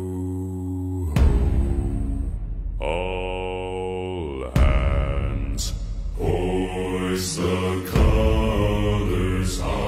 All hands, hoist the colors high.